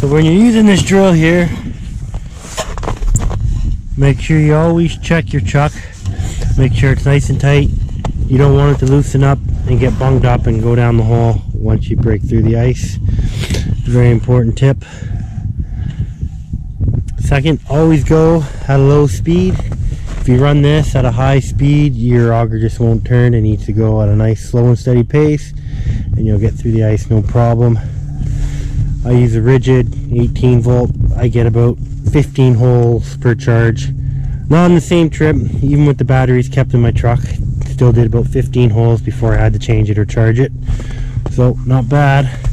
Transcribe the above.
So when you're using this drill here, make sure you always check your chuck. Make sure it's nice and tight. You don't want it to loosen up and get bunged up and go down the hole once you break through the ice. Very important tip. Second, always go at a low speed. If you run this at a high speed, your auger just won't turn. It needs to go at a nice slow and steady pace, and you'll get through the ice no problem. I use a Ridgid 18 volt. I get about 15 holes per charge. Not on the same trip, even with the batteries kept in my truck, still did about 15 holes before I had to change it or charge it. So not bad.